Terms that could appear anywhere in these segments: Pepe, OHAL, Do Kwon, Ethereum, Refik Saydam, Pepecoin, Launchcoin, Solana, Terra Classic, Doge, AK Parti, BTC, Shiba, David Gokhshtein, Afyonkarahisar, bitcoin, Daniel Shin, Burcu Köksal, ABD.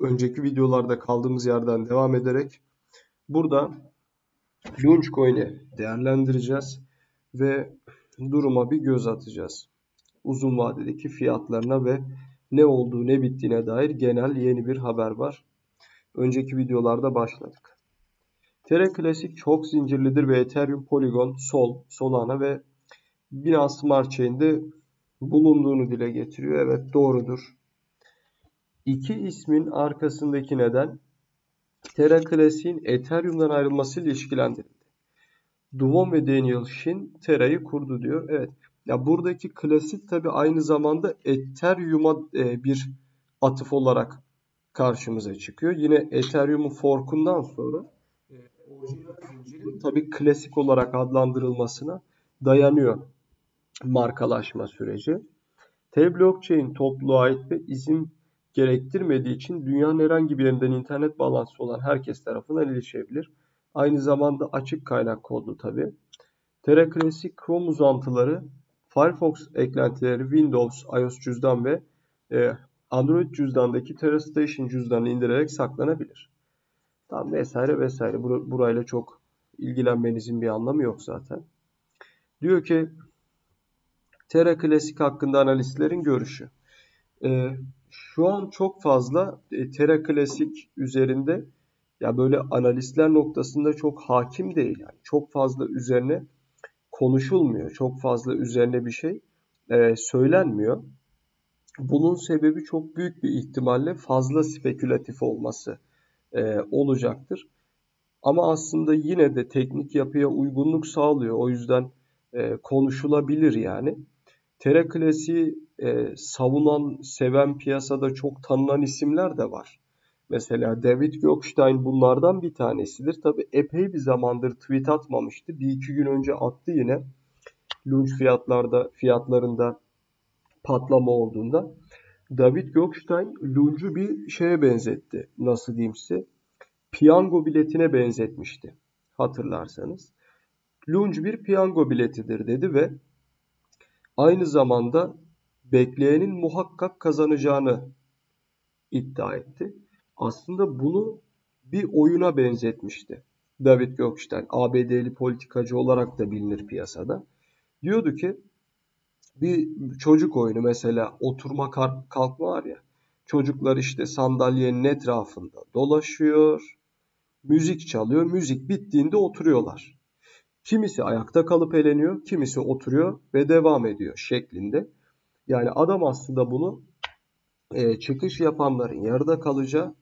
önceki videolarda kaldığımız yerden devam ederek burada Launchcoin'i değerlendireceğiz ve duruma bir göz atacağız. Uzun vadedeki fiyatlarına ve ne olduğu ne bittiğine dair genel yeni bir haber var. Önceki videolarda başladık. Terra Classic çok zincirlidir ve Ethereum, Polygon, Solana ve Binance Smart Chain'de bulunduğunu dile getiriyor. Evet, doğrudur. İki ismin arkasındaki neden Terra Classic'in Ethereum'dan ayrılmasıyla ilişkilendirildi. Do Kwon ve Daniel Shin Terra'yı kurdu diyor. Evet. Ya buradaki klasik tabi aynı zamanda Ethereum'a bir atıf olarak karşımıza çıkıyor. Yine Ethereum'un forkundan sonra orijinal zincirin tabi klasik olarak adlandırılmasına dayanıyor markalaşma süreci. T-Blockchain topluluğa ait ve izin gerektirmediği için dünyanın herhangi bir yerinden internet bağlantısı olan herkes tarafından erişebilir. Aynı zamanda açık kaynak kodlu tabi. Terra Classic Chrome uzantıları, Firefox eklentileri, Windows, iOS cüzdan ve Android cüzdandaki Terra Station cüzdanını indirerek saklanabilir. Tam vesaire vesaire. Burayla çok ilgilenmenizin bir anlamı yok zaten. Diyor ki Terra Classic hakkında analistlerin görüşü. Şu an çok fazla Terra Classic üzerinde ya böyle analistler noktasında çok hakim değil. Yani çok fazla üzerine konuşulmuyor. Çok fazla üzerine bir şey söylenmiyor. Bunun sebebi çok büyük bir ihtimalle fazla spekülatif olması olacaktır. Ama aslında yine de teknik yapıya uygunluk sağlıyor. O yüzden konuşulabilir yani. Terra Classic'i savunan, seven piyasada çok tanınan isimler de var. Mesela David Gokhshtein bunlardan bir tanesidir. Tabi epey bir zamandır tweet atmamıştı. Bir iki gün önce attı yine. Launch fiyatlarında patlama olduğunda. David Gokhshtein Launch'u bir şeye benzetti. Nasıl diyeyim size? Piyango biletine benzetmişti. Hatırlarsanız. Launch bir piyango biletidir dedi ve aynı zamanda bekleyenin muhakkak kazanacağını iddia etti. Aslında bunu bir oyuna benzetmişti David Gokhshtein. ABD'li politikacı olarak da bilinir piyasada. Diyordu ki bir çocuk oyunu, mesela oturma kalkma var ya. Çocuklar işte sandalyenin etrafında dolaşıyor. Müzik çalıyor. Müzik bittiğinde oturuyorlar. Kimisi ayakta kalıp eğleniyor. Kimisi oturuyor ve devam ediyor şeklinde. Yani adam aslında bunu çıkış yapanların yarıda kalacağı,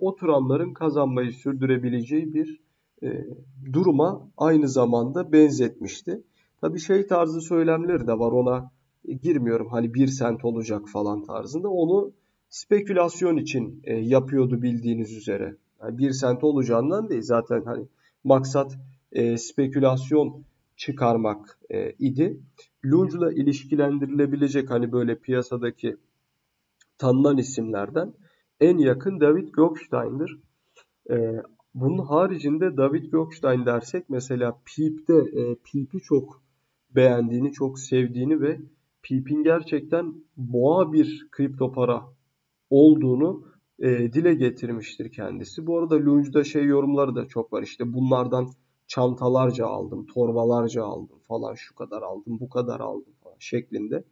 oturanların kazanmayı sürdürebileceği bir duruma aynı zamanda benzetmişti. Tabii şey tarzı söylemleri de var, ona girmiyorum, hani 1 sent olacak falan tarzında. Onu spekülasyon için yapıyordu bildiğiniz üzere. Yani 1 sent olacağından değil zaten, hani maksat spekülasyon çıkarmak idi. Launch'la ilişkilendirilebilecek hani böyle piyasadaki tanınan isimlerden en yakın David Gokhstein'dir. Bunun haricinde David Gokhshtein dersek mesela Pepe'de Pepe'i çok beğendiğini, çok sevdiğini ve Pepe'in gerçekten boğa bir kripto para olduğunu dile getirmiştir kendisi. Bu arada Launch'da şey yorumları da çok var. İşte bunlardan çantalarca aldım, torbalarca aldım falan, şu kadar aldım, bu kadar aldım falan şeklinde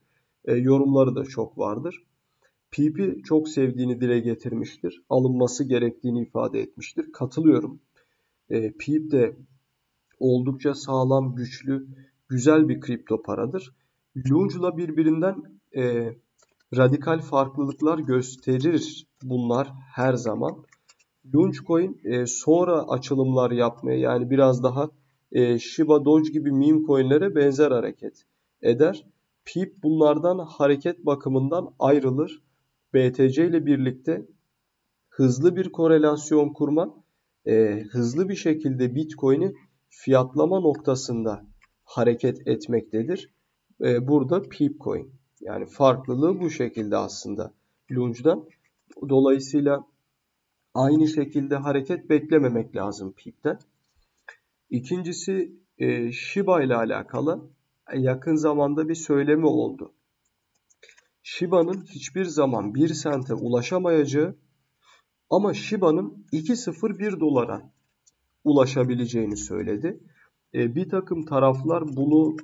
yorumları da çok vardır. Pepe çok sevdiğini dile getirmiştir. Alınması gerektiğini ifade etmiştir. Katılıyorum. Pepe de oldukça sağlam, güçlü, güzel bir kripto paradır. Launch'la birbirinden radikal farklılıklar gösterir bunlar her zaman. Launchcoin sonra açılımlar yapmaya, yani biraz daha Shiba, Doge gibi meme coinlere benzer hareket eder. Pepe bunlardan hareket bakımından ayrılır. BTC ile birlikte hızlı bir korelasyon kurma, hızlı bir şekilde Bitcoin'i fiyatlama noktasında hareket etmektedir. Burada Pepecoin. Yani farklılığı bu şekilde aslında Launch'dan. Dolayısıyla aynı şekilde hareket beklememek lazım Pepe'den. İkincisi Shiba ile alakalı yakın zamanda bir söylemi oldu. Shiba'nın hiçbir zaman 1 sente ulaşamayacağı Ama Shiba'nın 2.01 dolara ulaşabileceğini söyledi. Bir takım taraflar bunu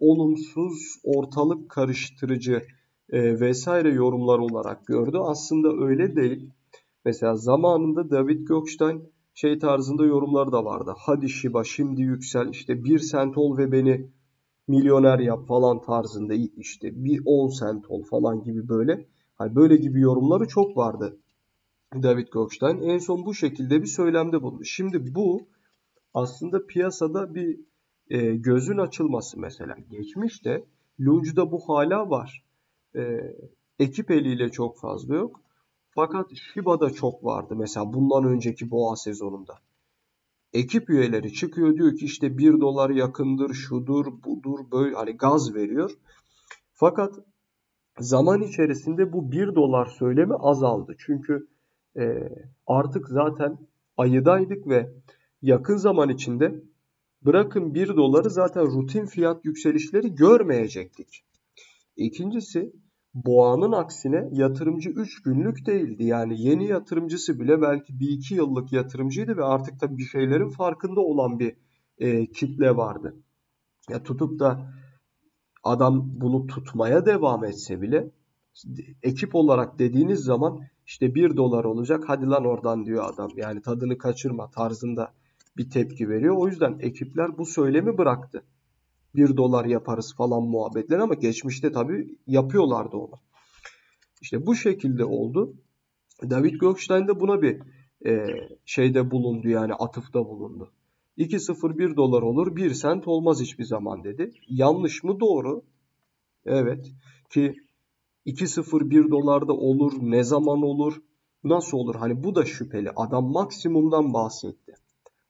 olumsuz, ortalık karıştırıcı vesaire yorumlar olarak gördü. Aslında öyle değil. Mesela zamanında David Gokhshtein şey tarzında yorumlar da vardı. Hadi Shiba şimdi yüksel, işte 1 sent ol ve beni milyoner yap falan tarzında, işte bir 10 sent ol falan gibi böyle. Hani böyle gibi yorumları çok vardı David Gokhshtein. En son bu şekilde bir söylemde bulundu. Şimdi bu aslında piyasada bir gözün açılması mesela. Geçmişte Lunge'da bu hala var. Ekip eliyle çok fazla yok. Fakat Shiba'da çok vardı. Mesela bundan önceki boğa sezonunda. Ekip üyeleri çıkıyor, diyor ki işte 1 dolar yakındır, şudur, budur, böyle hani gaz veriyor. Fakat zaman içerisinde bu 1 dolar söylemi azaldı. Çünkü artık zaten ayıdaydık ve yakın zaman içinde bırakın 1 doları zaten rutin fiyat yükselişleri görmeyecektik. İkincisi, boğanın aksine yatırımcı 3 günlük değildi. Yani yeni yatırımcısı bile belki 1-2 yıllık yatırımcıydı ve artık da bir şeylerin farkında olan bir kitle vardı. Ya tutup da adam bunu tutmaya devam etse bile ekip olarak dediğiniz zaman işte 1 dolar olacak, hadi lan oradan diyor adam. Yani tadını kaçırma tarzında bir tepki veriyor. O yüzden ekipler bu söylemi bıraktı. 1 dolar yaparız falan muhabbetler, ama geçmişte tabii yapıyorlardı onu. İşte bu şekilde oldu. David Gokhshtein de buna bir şeyde bulundu, yani atıfta bulundu. 2.01 dolar olur, 1 sent olmaz hiçbir zaman dedi. Yanlış mı, doğru? Evet ki 2.01 dolar da olur, ne zaman olur, nasıl olur? Hani bu da şüpheli. Adam maksimumdan bahsetti.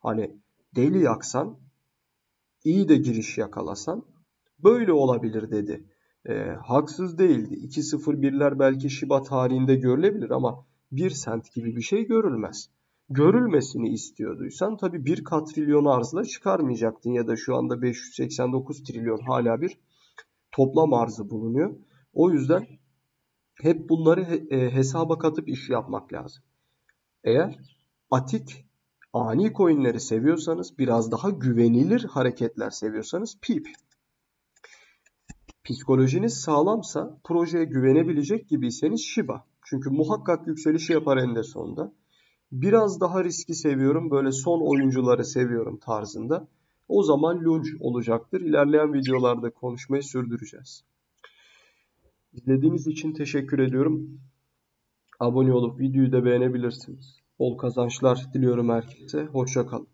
Hani deli yaksan, İyi de giriş yakalasan böyle olabilir dedi. Haksız değildi. 2.01'ler belki Shiba tarihinde görülebilir ama 1 sent gibi bir şey görülmez. Görülmesini istiyorduysan tabii 1 katrilyonu arzla çıkarmayacaktın ya da şu anda 589 trilyon hala bir toplam arzı bulunuyor. O yüzden hep bunları hesaba katıp iş yapmak lazım. Eğer atik ani coinleri seviyorsanız, biraz daha güvenilir hareketler seviyorsanız PIP. Psikolojiniz sağlamsa, projeye güvenebilecek gibiyseniz Shiba. Çünkü muhakkak yükselişi yapar en de sonunda. Biraz daha riski seviyorum, böyle son oyuncuları seviyorum tarzında. O zaman Lunge olacaktır. İlerleyen videolarda konuşmayı sürdüreceğiz. İzlediğiniz için teşekkür ediyorum. Abone olup videoyu da beğenebilirsiniz. Bol kazançlar diliyorum herkese. Hoşça kalın.